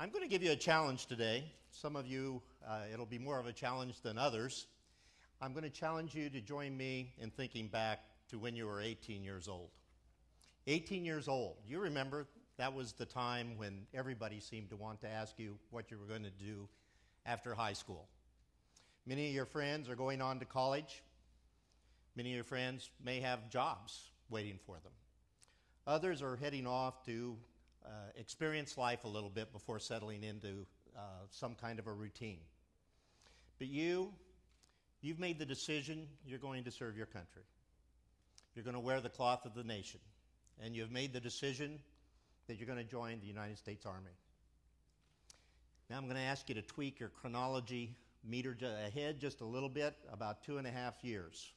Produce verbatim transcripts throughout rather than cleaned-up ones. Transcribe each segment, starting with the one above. I'm going to give you a challenge today. Some of you, uh, it'll be more of a challenge than others. I'm going to challenge you to join me in thinking back to when you were eighteen years old. eighteen years old. You remember that was the time when everybody seemed to want to ask you what you were going to do after high school. Many of your friends are going on to college. Many of your friends may have jobs waiting for them. Others are heading off to uh, experience life a little bit before settling into uh, some kind of a routine. But you, you've made the decision you're going to serve your country. You're going to wear the cloth of the nation. And you've made the decision that you're going to join the United States Army. Now I'm going to ask you to tweak your chronology meter ahead just a little bit, about two and a half years.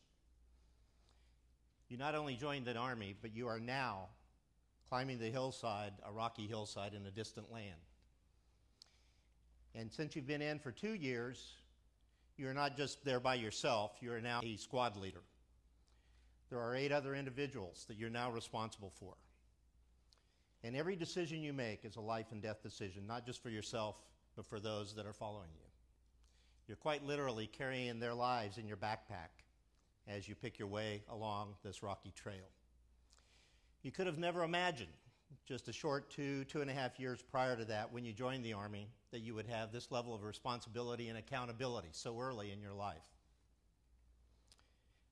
You not only joined an army, but you are now climbing the hillside, a rocky hillside in a distant land. And since you've been in for two years, you're not just there by yourself, you're now a squad leader. There are eight other individuals that you're now responsible for. And every decision you make is a life and death decision, not just for yourself, but for those that are following you. You're quite literally carrying their lives in your backpack as you pick your way along this rocky trail. You could have never imagined just a short two, two and a half years prior to that when you joined the Army that you would have this level of responsibility and accountability so early in your life.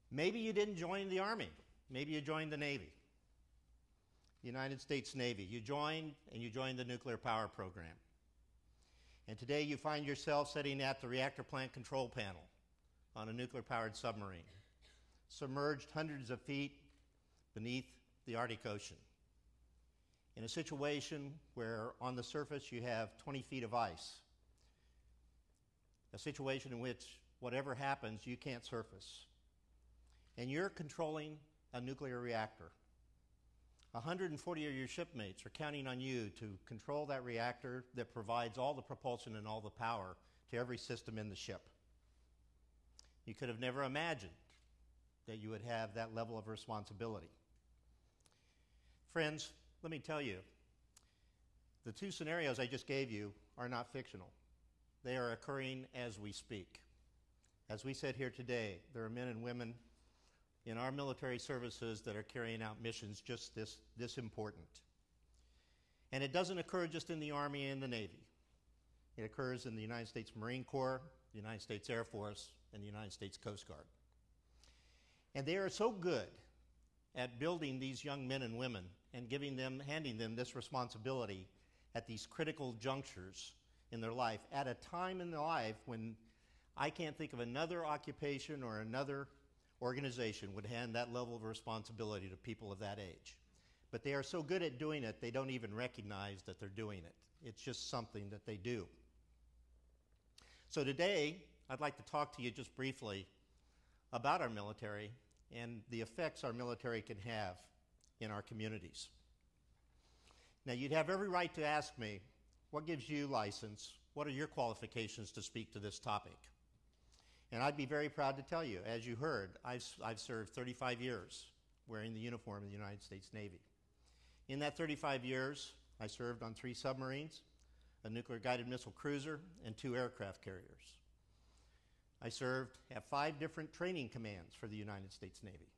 Maybe you didn't join the Army. Maybe you joined the Navy, the United States Navy. You joined and you joined the nuclear power program. And today you find yourself sitting at the reactor plant control panel on a nuclear-powered submarine, submerged hundreds of feet beneath the Arctic Ocean, in a situation where on the surface you have twenty feet of ice, a situation in which whatever happens you can't surface. And you're controlling a nuclear reactor. one hundred forty of your shipmates are counting on you to control that reactor that provides all the propulsion and all the power to every system in the ship. You could have never imagined that you would have that level of responsibility. Friends, let me tell you, the two scenarios I just gave you are not fictional. They are occurring as we speak. As we sit here today, there are men and women in our military services that are carrying out missions just this, this important. And it doesn't occur just in the Army and the Navy. It occurs in the United States Marine Corps, the United States Air Force, and the United States Coast Guard. And they are so good at building these young men and women and giving them, handing them this responsibility at these critical junctures in their life, at a time in their life when I can't think of another occupation or another organization would hand that level of responsibility to people of that age. But they are so good at doing it, they don't even recognize that they're doing it. It's just something that they do. So today, I'd like to talk to you just briefly about our military and the effects our military can have in our communities. Now, you'd have every right to ask me, what gives you license? What are your qualifications to speak to this topic? And I'd be very proud to tell you, as you heard, I've, I've served thirty-five years wearing the uniform of the United States Navy. In that thirty-five years, I served on three submarines, a nuclear-guided missile cruiser, and two aircraft carriers. I served at five different training commands for the United States Navy.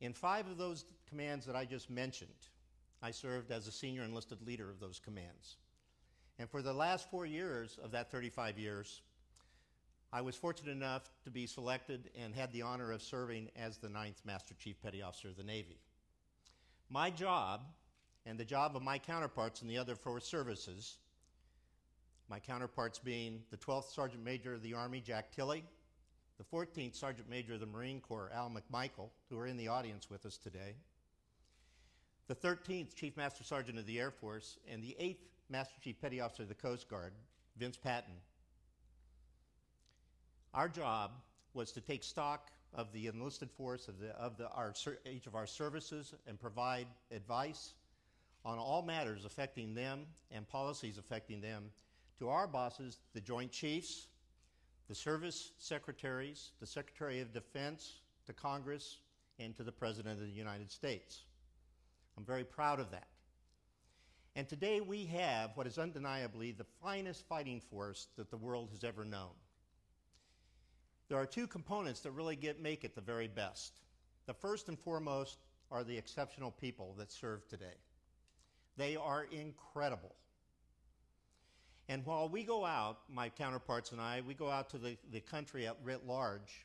In five of those commands that I just mentioned, I served as a senior enlisted leader of those commands. And for the last four years of that thirty-five years, I was fortunate enough to be selected and had the honor of serving as the ninth Master Chief Petty Officer of the Navy. My job, and the job of my counterparts in the other four services, my counterparts being the twelfth Sergeant Major of the Army, Jack Tilley, the fourteenth Sergeant Major of the Marine Corps, Al McMichael, who are in the audience with us today, the thirteenth Chief Master Sergeant of the Air Force, and the eighth Master Chief Petty Officer of the Coast Guard, Vince Patton. Our job was to take stock of the enlisted force of, the, of the, our, each of our services and provide advice on all matters affecting them and policies affecting them to our bosses, the Joint Chiefs, the service secretaries, the Secretary of Defense, to Congress, and to the President of the United States. I'm very proud of that. And today we have what is undeniably the finest fighting force that the world has ever known. There are two components that really get, make it the very best. The first and foremost are the exceptional people that serve today. They are incredible. And while we go out, my counterparts and I, we go out to the, the country at writ large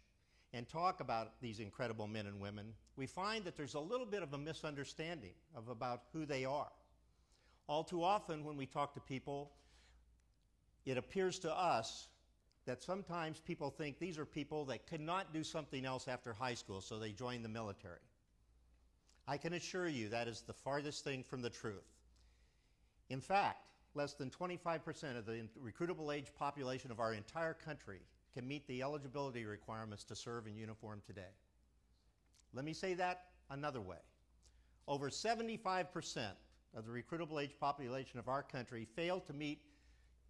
and talk about these incredible men and women, we find that there's a little bit of a misunderstanding of about who they are. All too often when we talk to people, it appears to us that sometimes people think these are people that could not do something else after high school, so they join the military. I can assure you that is the farthest thing from the truth. In fact, less than twenty-five percent of the recruitable age population of our entire country can meet the eligibility requirements to serve in uniform today. Let me say that another way. Over seventy-five percent of the recruitable age population of our country fail to meet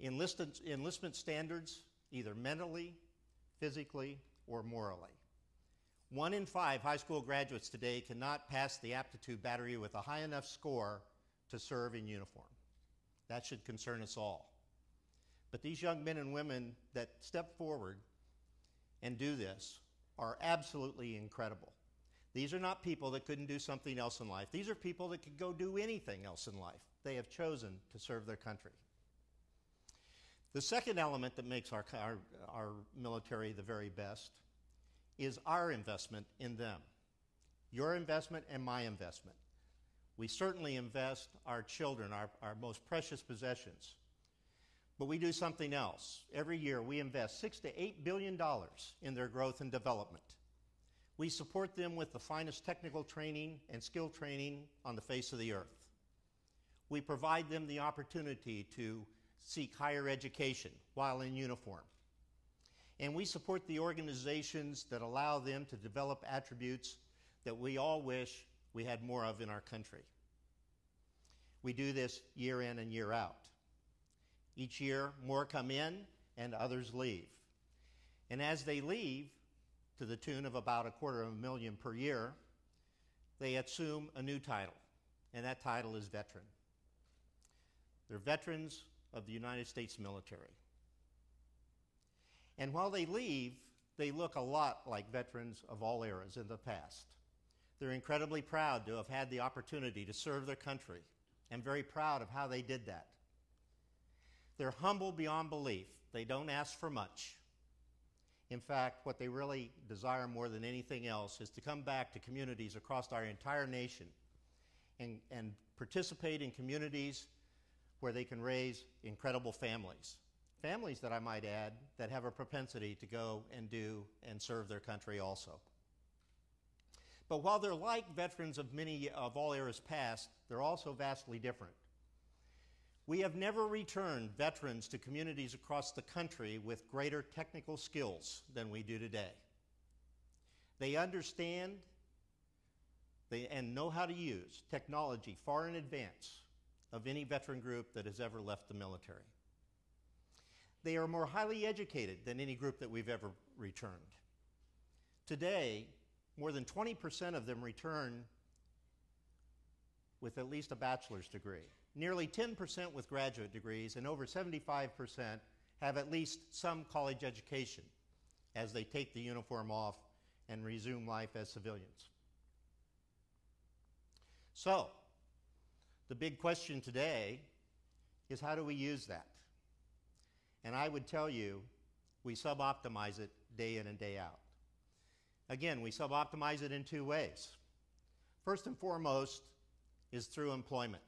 enlistment, enlistment standards, either mentally, physically, or morally. One in five high school graduates today cannot pass the aptitude battery with a high enough score to serve in uniform. That should concern us all. But these young men and women that step forward and do this are absolutely incredible. These are not people that couldn't do something else in life. These are people that could go do anything else in life. They have chosen to serve their country. The second element that makes our, our, our military the very best is our investment in them. Your investment and my investment. We certainly invest our children, our, our most precious possessions. But we do something else. Every year we invest six to eight billion dollars in their growth and development. We support them with the finest technical training and skill training on the face of the earth. We provide them the opportunity to seek higher education while in uniform. And we support the organizations that allow them to develop attributes that we all wish we had more of in our country. We do this year in and year out. Each year, more come in and others leave. And as they leave, to the tune of about a quarter of a million per year, they assume a new title, and that title is veteran. They're veterans of the United States military. And while they leave, they look a lot like veterans of all eras in the past. They're incredibly proud to have had the opportunity to serve their country, and very proud of how they did that. They're humble beyond belief. They don't ask for much. In fact, what they really desire more than anything else is to come back to communities across our entire nation and, and participate in communities where they can raise incredible families. Families that I might add that have a propensity to go and do and serve their country also. But while they're like veterans of many of all eras past, they're also vastly different. We have never returned veterans to communities across the country with greater technical skills than we do today. They understand they, and know how to use technology far in advance of any veteran group that has ever left the military. They are more highly educated than any group that we've ever returned. Today, more than twenty percent of them return with at least a bachelor's degree. Nearly ten percent with graduate degrees, and over seventy-five percent have at least some college education as they take the uniform off and resume life as civilians. So, the big question today is, how do we use that? And I would tell you, we sub-optimize it day in and day out. Again, we sub-optimize it in two ways. First and foremost is through employment.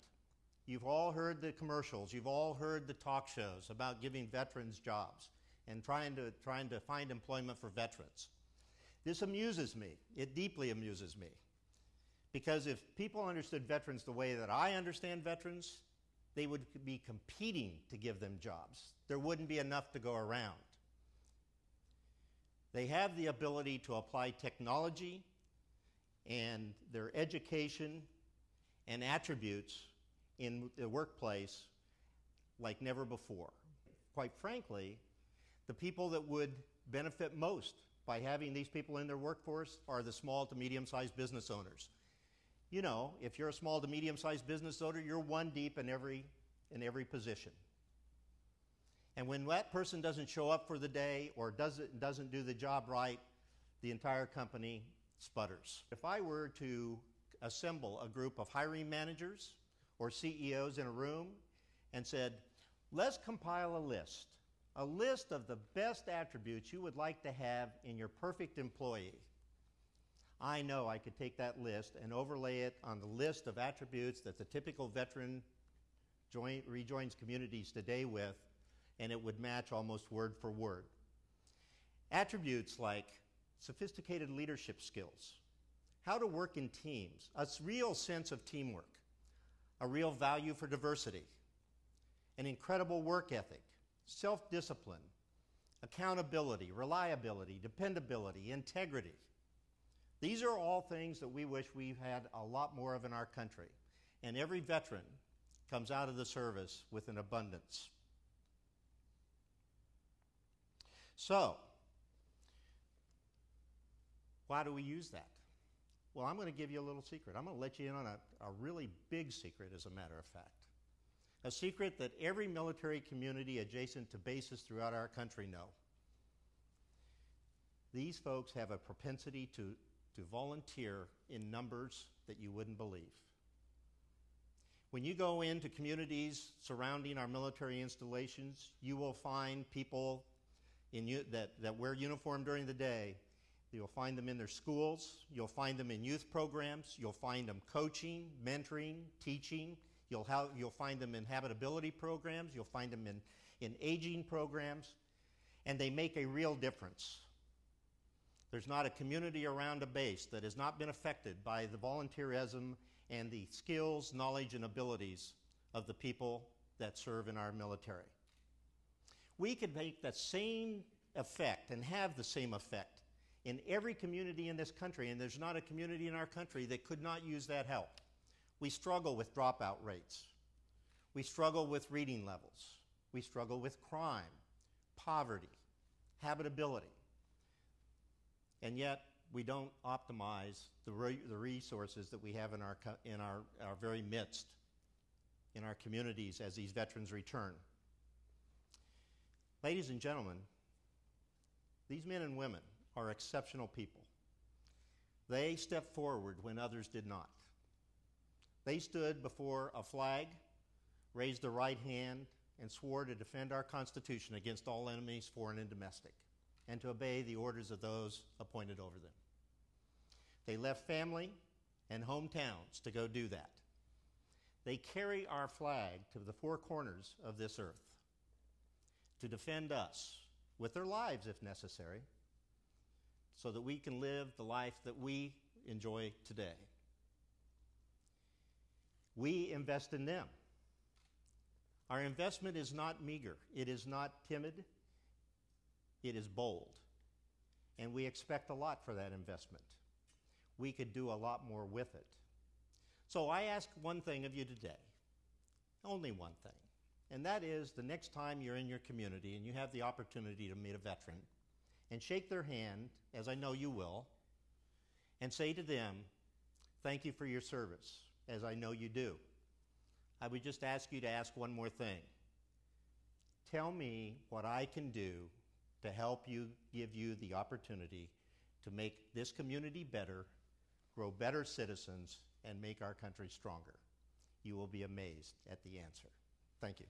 You've all heard the commercials, you've all heard the talk shows about giving veterans jobs and trying to, trying to find employment for veterans. This amuses me, it deeply amuses me. Because if people understood veterans the way that I understand veterans, they would be competing to give them jobs. There wouldn't be enough to go around. They have the ability to apply technology and their education and attributes in the workplace like never before. Quite frankly, the people that would benefit most by having these people in their workforce are the small to medium-sized business owners. you know, if you're a small to medium-sized business owner, you're one deep in every, in every position. And when that person doesn't show up for the day or doesn't, doesn't do the job right, the entire company sputters. If I were to assemble a group of hiring managers or C E Os in a room and said, let's compile a list, a list of the best attributes you would like to have in your perfect employee, I know I could take that list and overlay it on the list of attributes that the typical veteran join, rejoins communities today with, and it would match almost word for word. Attributes like sophisticated leadership skills, how to work in teams, a real sense of teamwork, a real value for diversity, an incredible work ethic, self-discipline, accountability, reliability, dependability, integrity. These are all things that we wish we had a lot more of in our country. And every veteran comes out of the service with an abundance. So, why do we use that? Well, I'm going to give you a little secret. I'm going to let you in on a, a really big secret, as a matter of fact. A secret that every military community adjacent to bases throughout our country know. These folks have a propensity to to volunteer in numbers that you wouldn't believe. When you go into communities surrounding our military installations, you will find people in you, that, that wear uniform during the day. You'll find them in their schools, you'll find them in youth programs, you'll find them coaching, mentoring, teaching, you'll, have, you'll find them in habitability programs, you'll find them in, in aging programs, and they make a real difference. There's not a community around a base that has not been affected by the volunteerism and the skills, knowledge, and abilities of the people that serve in our military. We could make that same effect and have the same effect in every community in this country, and there's not a community in our country that could not use that help. We struggle with dropout rates. We struggle with reading levels. We struggle with crime, poverty, habitability. And yet, we don't optimize the, re the resources that we have in, our, in our, our very midst, in our communities as these veterans return. Ladies and gentlemen, these men and women are exceptional people. They stepped forward when others did not. They stood before a flag, raised their right hand, and swore to defend our Constitution against all enemies, foreign and domestic, and to obey the orders of those appointed over them. They left family and hometowns to go do that. They carry our flag to the four corners of this earth to defend us with their lives if necessary, so that we can live the life that we enjoy today. We invest in them. Our investment is not meager, it is not timid, it is bold, and we expect a lot for that investment. We could do a lot more with it. So I ask one thing of you today, only one thing, and that is the next time you're in your community and you have the opportunity to meet a veteran and shake their hand, as I know you will, and say to them, thank you for your service, as I know you do. I would just ask you to ask one more thing. Tell me what I can do to help you, give you the opportunity to make this community better, grow better citizens, and make our country stronger. You will be amazed at the answer. Thank you.